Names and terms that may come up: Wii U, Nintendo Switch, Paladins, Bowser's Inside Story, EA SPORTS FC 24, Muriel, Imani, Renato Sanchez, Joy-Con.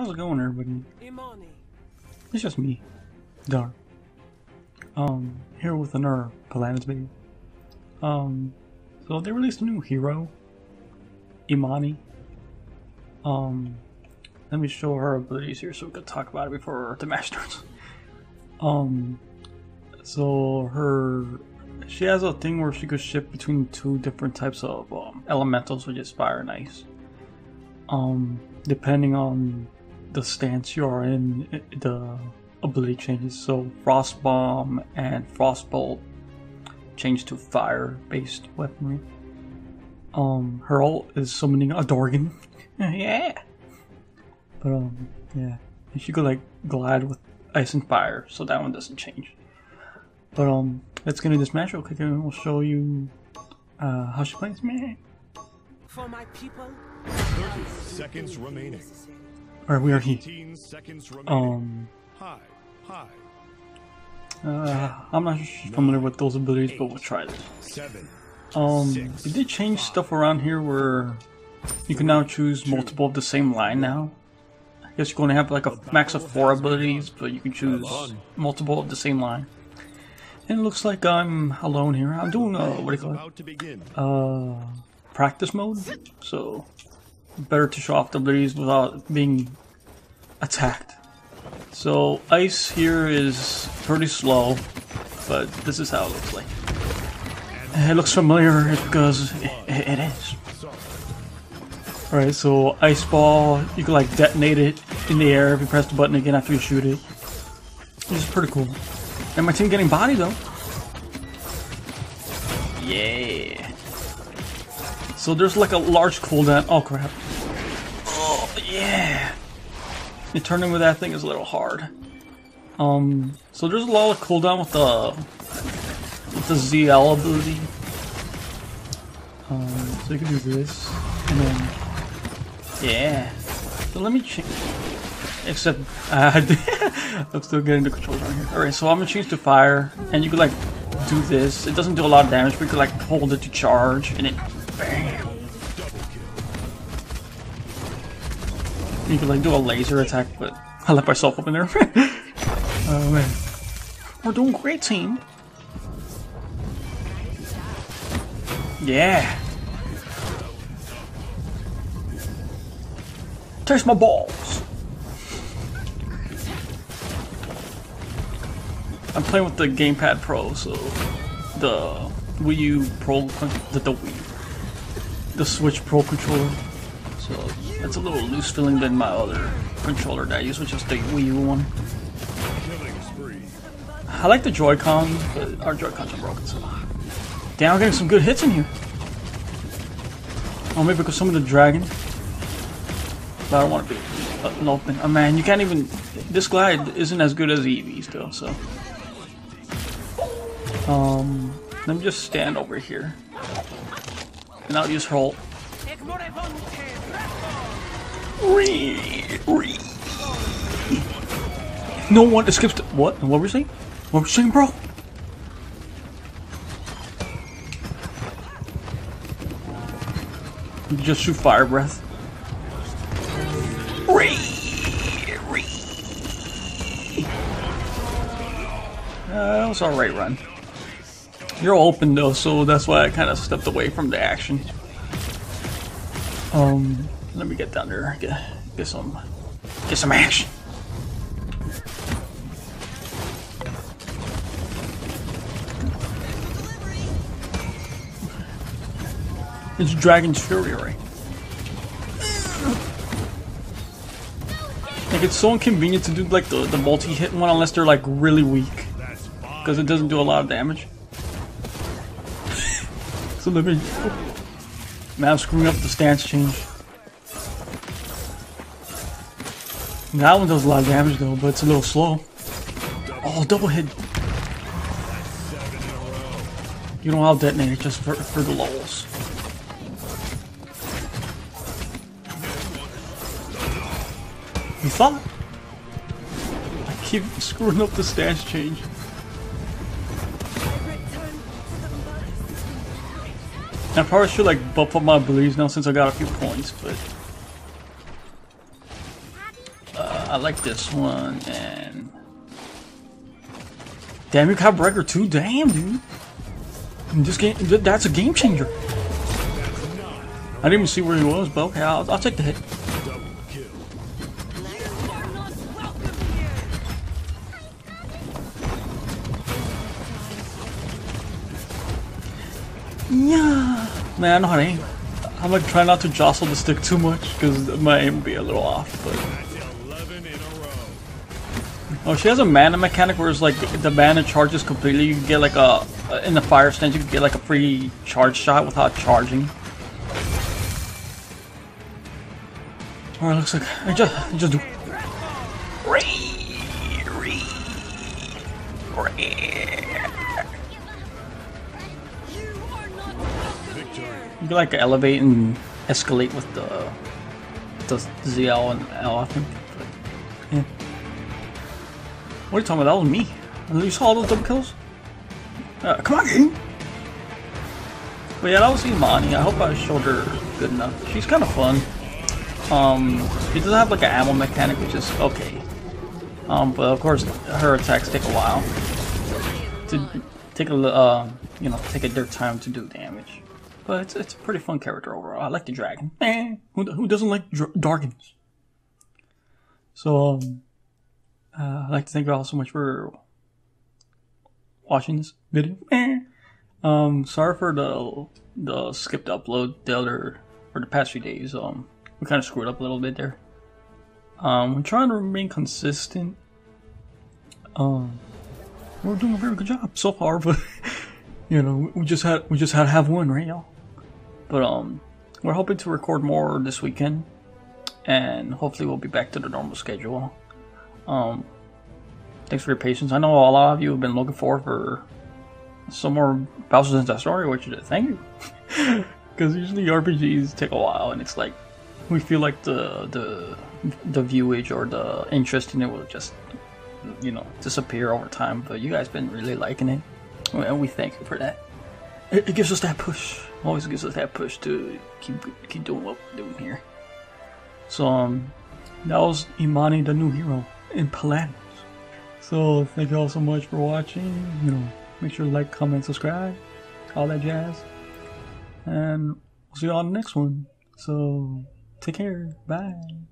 How's it going, everybody? Imani. It's just me, Dar. Here with another Paladins video. So they released a new hero, Imani. Let me show her abilities here so we could talk about it before the match starts. So she has a thing where she could shift between two different types of elementals, which is fire and ice. Depending on the stance you are in, the ability changes. So frost bomb and frost bolt change to fire-based weaponry. Her ult is summoning a Dorgan. Yeah. But yeah, and she could like glide with ice and fire, so that one doesn't change. But let's get into this match real quick and we'll show you how she plays. Man. For my people. 30 seconds remaining. Alright, we are here. I'm not familiar with those abilities, but we'll try this. They did change stuff around here where you can now choose multiple of the same line now. I guess you're going to have like a max of 4 abilities, but you can choose multiple of the same line. And it looks like I'm alone here. I'm doing what do you call it? Practice mode, so better to show off the abilities without being attacked. So ice here is pretty slow, but this is how it looks like. It looks familiar because it is. Alright, so ice ball, you can like detonate it in the air if you press the button again after you shoot it. This is pretty cool. And my team getting bodied though. Yeah. So there's like a large cooldown. Oh crap. Oh yeah. Returning with that thing is a little hard. So there's a lot of cooldown with the ZL ability. So you can do this. And then yeah. So let me change. Except I'm still getting the controls on here. Alright, so I'm gonna change to fire and you can like do this. It doesn't do a lot of damage, but you can like hold it to charge and it bam. You can like do a laser attack, but I let myself up in there. Oh man. We're doing great, team. Yeah. Taste my balls. I'm playing with the Gamepad Pro, so the Wii U Pro, the Switch Pro controller. So that's a little loose feeling than my other controller that I use, which is the Wii U one. I like the Joy-Con, but our Joy-Cons are broken, so. Damn, I'm getting some good hits in here. Oh, maybe because some of the dragon. But I don't want to be an open. Oh man, you can't even. This glide isn't as good as Eevee's though, so. Let me just stand over here. And I'll use her ult. No one escapes the- what? What were we saying? What were we saying, bro? You just shoot fire breath. That was alright run. You're open though, so that's why I kind of stepped away from the action. Let me get down there, get some action. It's Dragon's Fury, right? Like it's so inconvenient to do like the multi-hit one unless they're like really weak, because it doesn't do a lot of damage. So let me. Now I'm screwing up the stance change. That one does a lot of damage though, but it's a little slow. Oh, double hit. You know I'll detonate it just for the lulz. You thought? I keep screwing up the stance change. I probably should like buff up my abilities now since I got a few points, but I like this one, and... Damn, you got Breaker 2? Damn, dude. In this game, that's a game changer. I didn't even see where he was, but okay, I'll take the hit. Yeah, man, I know how to aim. I'm like trying not to jostle the stick too much because my aim would be a little off. But oh, she has a mana mechanic where it's like the mana charges completely. You can get like a in the fire stance, you can get like a free charge shot without charging. All right, looks like I just do. You can like elevate and escalate with the ZL and L, I think. But, yeah. What are you talking about? That was me. You saw all those double kills? Come on, game! But yeah, that was Imani. I hope I showed her good enough. She's kind of fun. She doesn't have like an ammo mechanic, which is okay. But of course, her attacks take a while to take a you know, take their time to do damage. But it's a pretty fun character overall. I like the dragon. Eh, who doesn't like dragons? So, I'd like to thank you all so much for watching this video. Sorry for the skipped upload for the past few days. We kind of screwed up a little bit there. We're trying to remain consistent. We're doing a very good job so far, but you know, we just had to have one, right, y'all? But we're hoping to record more this weekend, and hopefully we'll be back to the normal schedule. Thanks for your patience. I know a lot of you have been looking forward for some more Bowser's Inside Story, which is thank you, because usually RPGs take a while, and it's like we feel like the viewage or the interest in it will just, you know, disappear over time. But you guys been really liking it, and we thank you for that. It gives us that push. Always gives us that push to keep doing what we're doing here. So that was Imani, the new hero in Paladins. So thank you all so much for watching. You know, make sure to like, comment, subscribe, all that jazz, and we'll see you all in the next one. So take care. Bye.